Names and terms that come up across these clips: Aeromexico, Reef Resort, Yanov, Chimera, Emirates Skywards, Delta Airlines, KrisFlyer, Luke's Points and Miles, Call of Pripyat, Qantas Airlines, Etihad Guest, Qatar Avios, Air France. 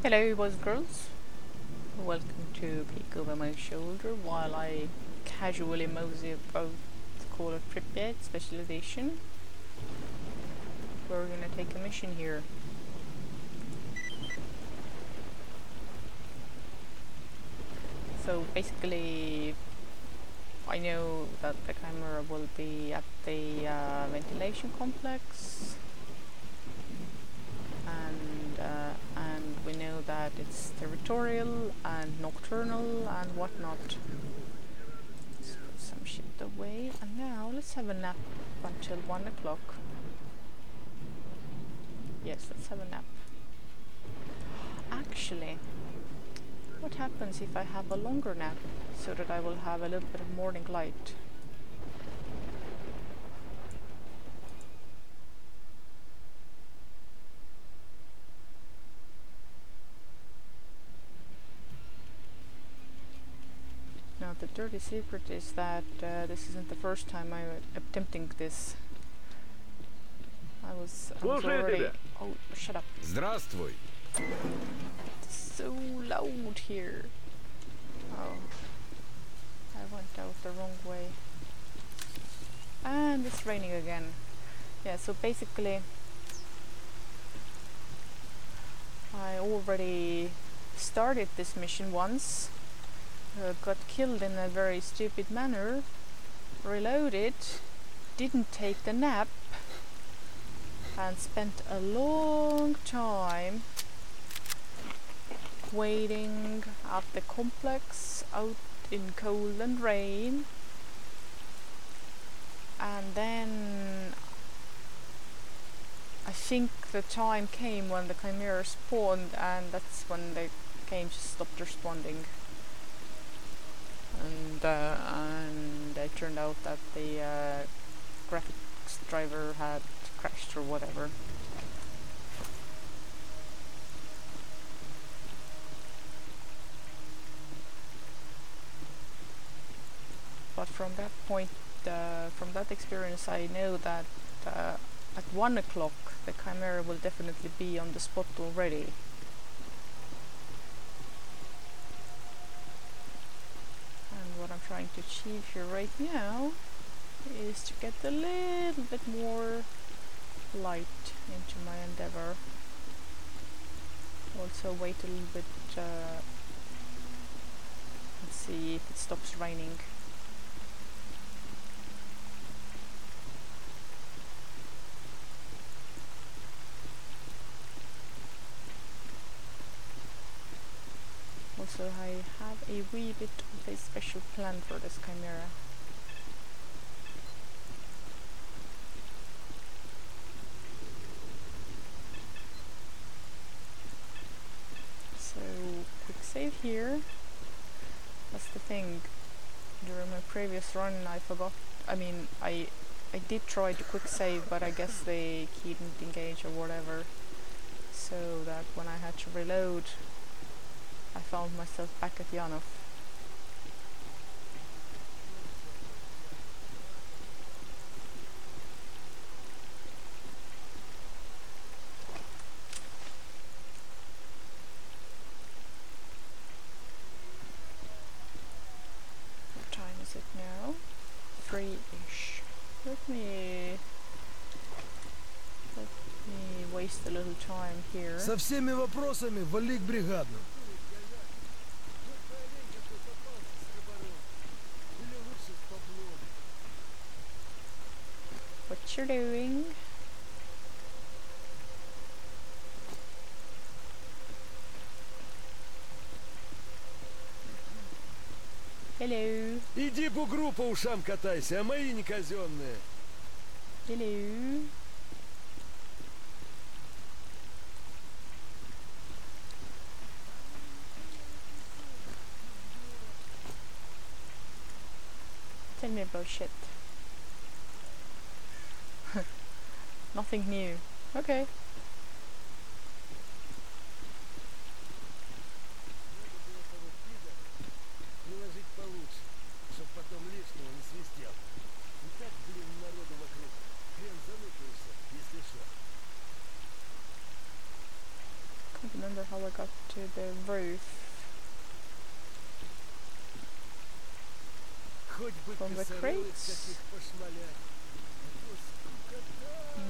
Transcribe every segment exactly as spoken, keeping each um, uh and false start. Hello boys and girls, welcome to peek over my shoulder while I casually mosey about Call of Pripyat specialization. We're gonna take a mission here. So basically I know that the camera will be at the uh, ventilation complex. And, uh, and we know that it's territorial and nocturnal and whatnot. Let's put some shit away, and now let's have a nap until one o'clock. Yes, let's have a nap. Actually, what happens if I have a longer nap so that I will have a little bit of morning light? Now the dirty secret is that uh, this isn't the first time I'm attempting this. I was, I was already... Oh, shut up. Здравствуй. It's so loud here. Oh, I went out the wrong way. And it's raining again. Yeah, so basically I already started this mission once. Uh, got killed in a very stupid manner, reloaded, didn't take the nap, and spent a long time waiting at the complex out in cold and rain, and then I think the time came when the Chimera spawned, and that's when the game just stopped responding. And, uh, and it turned out that the uh, graphics driver had crashed or whatever. But from that point, uh, from that experience, I know that uh, at one o'clock the Chimera will definitely be on the spot already. What I'm trying to achieve here right now is to get a little bit more light into my endeavor. Also wait a little bit uh, and see if it stops raining. So I have a wee bit of a special plan for this Chimera. So, quick save here. That's the thing. During my previous run I forgot, I mean, I, I did try to quick save, but I guess the key didn't engage or whatever. So that when I had to reload, I found myself back at Yanov. What time is it now? Three-ish. Let me... Let me waste a little time here. Со всеми вопросами вали к бригадным. What you're doing? Hello. Иди по группа ушам катайся, а мои не казенные. Hello. Tell me about shit. Nothing new. Okay. remember how I got to the roof. From the crates?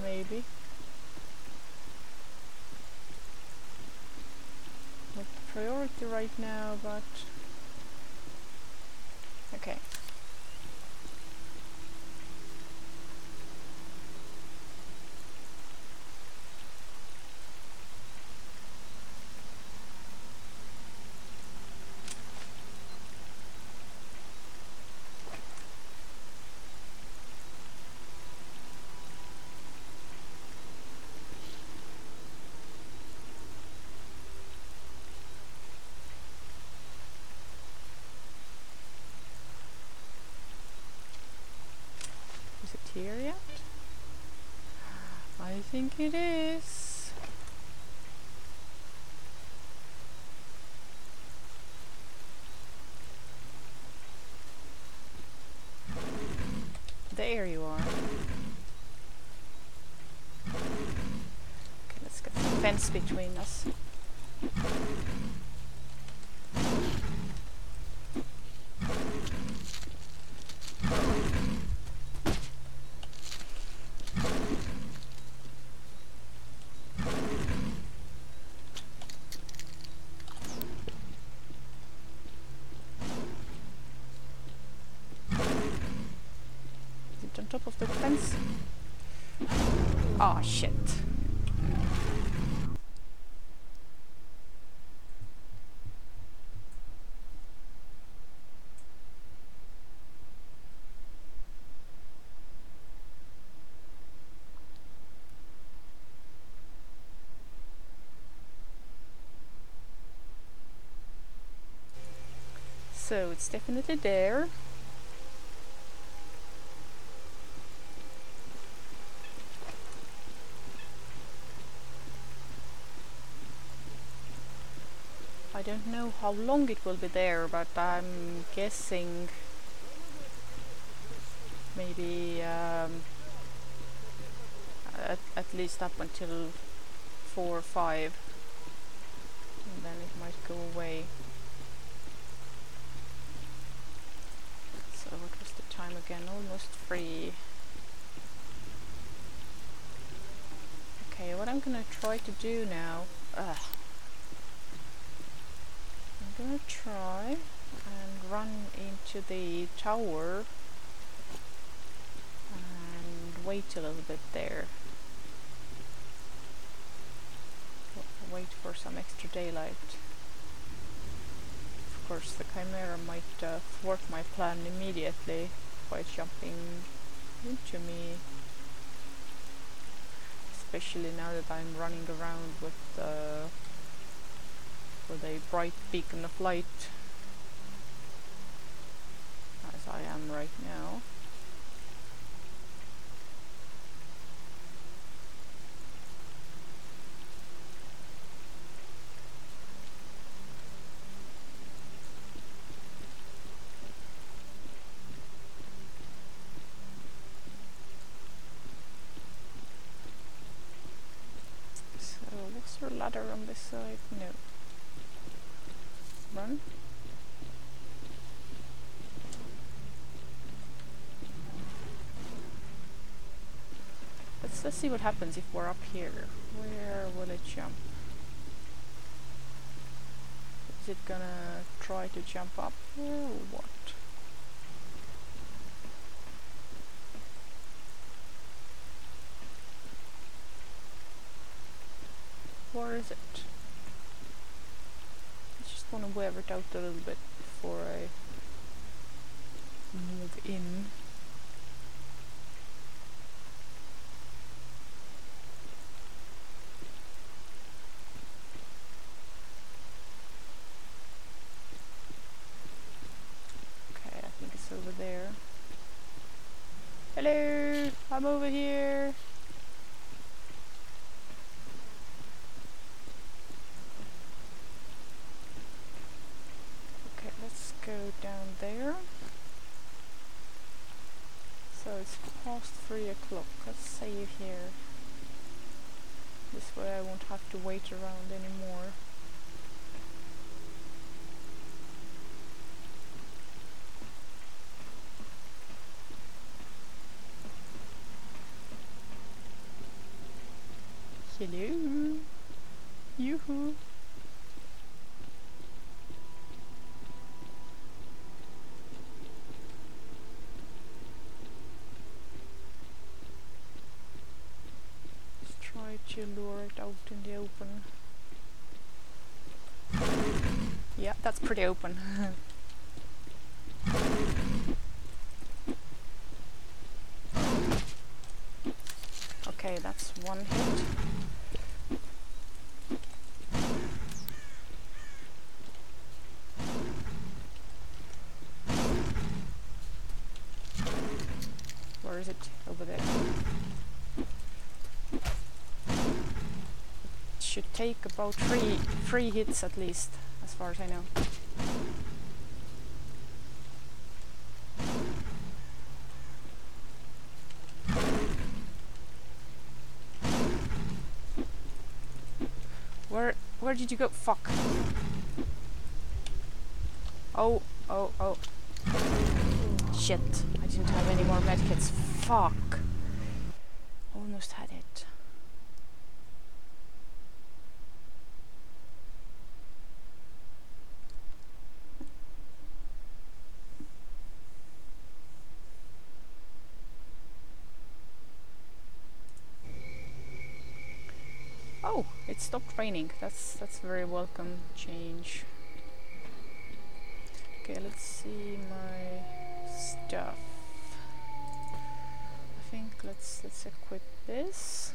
Maybe. Not the priority right now, but... okay. Yet? I think it is. There you are. Okay, let's get the fence between us. Top of the fence. Oh shit. So it's definitely there. I don't know how long it will be there, but I'm guessing maybe um, at, at least up until four or five, and then it might go away. So what was the time again? Almost three. Okay, what I'm gonna try to do now... Ugh. I'm gonna try and run into the tower and wait a little bit there. Wait for some extra daylight. Of course the Chimera might uh, thwart my plan immediately by jumping into me. Especially now that I'm running around with uh, with a bright beacon of light, as I am right now. So, was there a ladder on this side? No. Run. Let's, let's see what happens if we're up here. Where will it jump? Is it gonna try to jump up here or what? Where is it? I want to wear it out a little bit before I move in. Okay, I think it's over there. Hello, I'm over here. Go down there. So it's past three o'clock. Let's save here. This way I won't have to wait around anymore. Hello! Yoo-hoo! You lure it out in the open. Yeah, that's pretty open. Okay, that's one hit. Where is it? Over there. Should take about three three hits at least, as far as I know. Where where did you go? Fuck. Oh, oh, oh. Shit, I didn't have any more medkits. Fuck. Almost had it. It stopped raining. That's that's a very welcome change. Okay, let's see my stuff. I think let's let's equip this.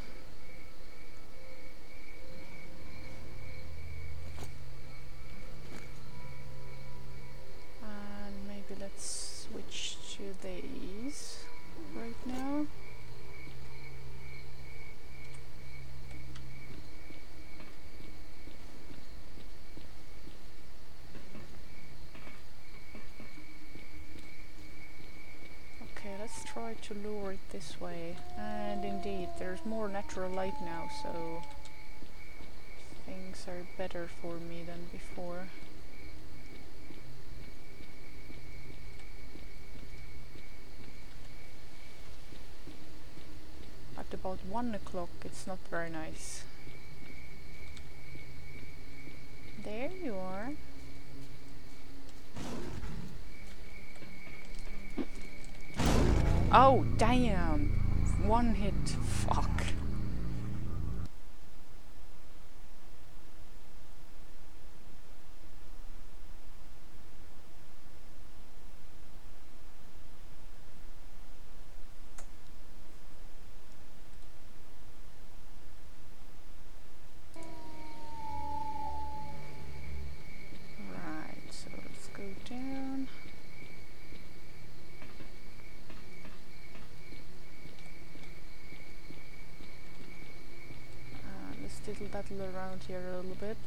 And maybe let's switch to these right now. Try to lure it this way, and indeed there's more natural light now, so things are better for me than before. At about one o'clock it's not very nice. There you are. Oh, damn! One hit. Fuck. Right, so let's go down. Diddle daddle around here a little bit.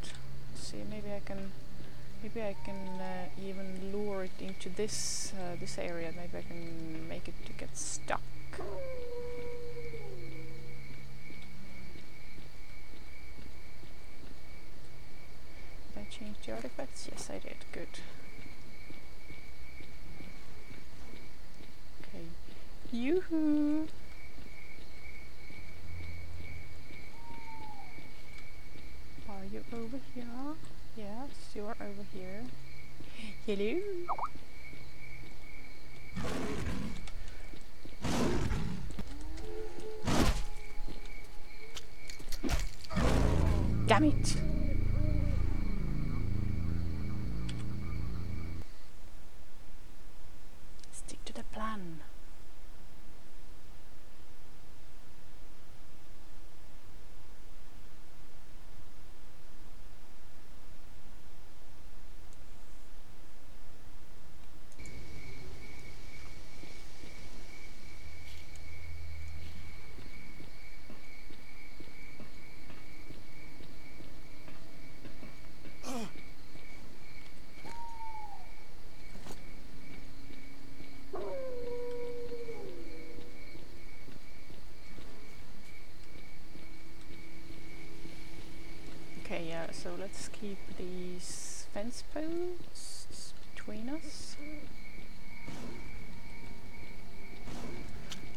See, maybe I can, maybe I can uh, even lure it into this uh, this area. Maybe I can make it to get stuck. Did I change the artifacts? Yes, I did. Good. Okay. Yoo-hoo! You're over here. Yes, you are over here. Hello. Damn it. Stick to the plan. So let's keep these fence posts between us.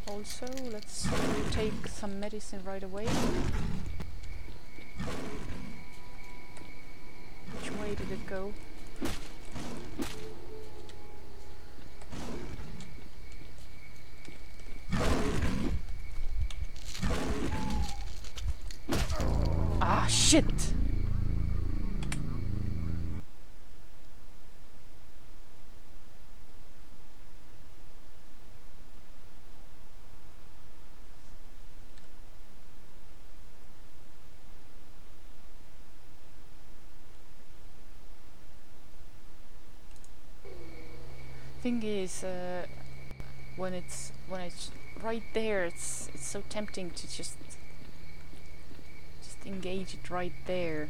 Also, let's take some medicine right away. Which way did it go? Ah, shit! Thing is, uh, when it's when it's right there, it's it's so tempting to just just engage it right there,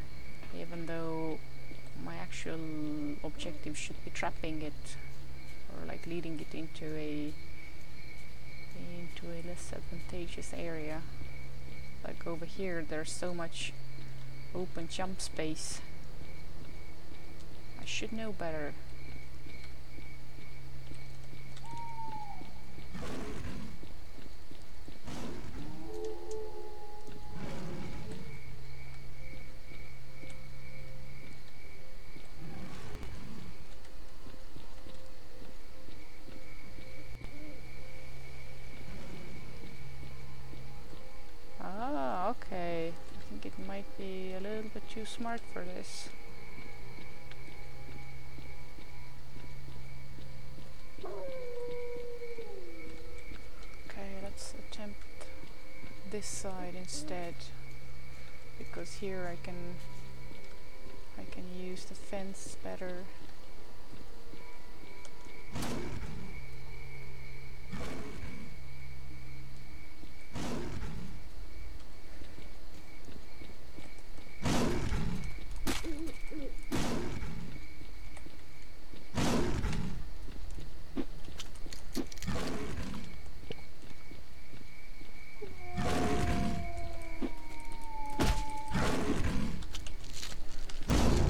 even though my actual objective should be trapping it or like leading it into a into a less advantageous area. Like over here, there's so much open jump space. I should know better. Too smart for this. Okay, let's attempt this side instead, because here I can I can use the fence better.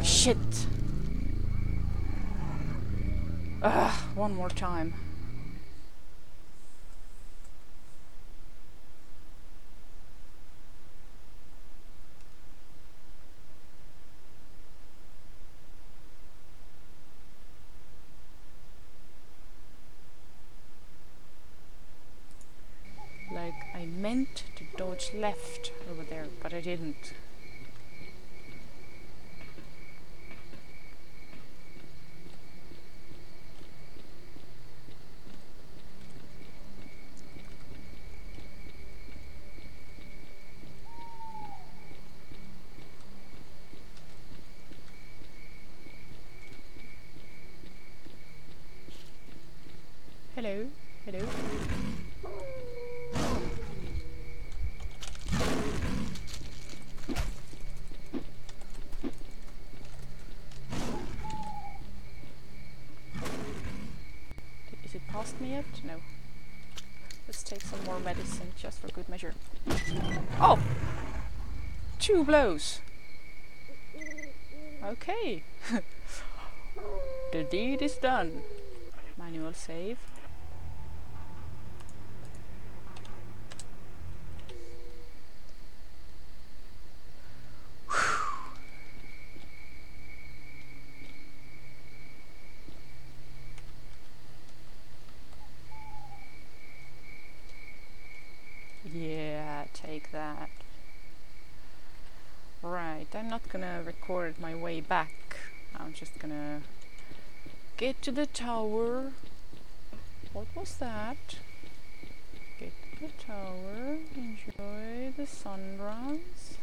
Shit! Ugh, one more time. Like, I meant to dodge left over there, but I didn't. Hello, hello. Is it past me yet? No. Let's take some more medicine, just for good measure. Oh! Two blows! Okay. The deed is done. Manual save. Take that. Right, I'm not gonna record my way back. I'm just gonna get to the tower. What was that? Get to the tower, enjoy the sunrise.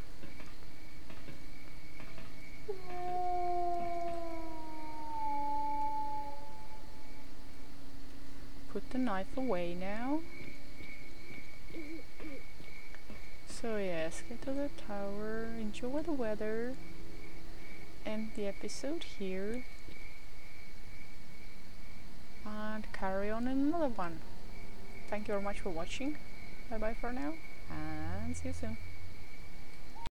Put the knife away now. So yes, get to the tower, enjoy the weather, end the episode here, and carry on in another one. Thank you very much for watching, bye bye for now, and see you soon.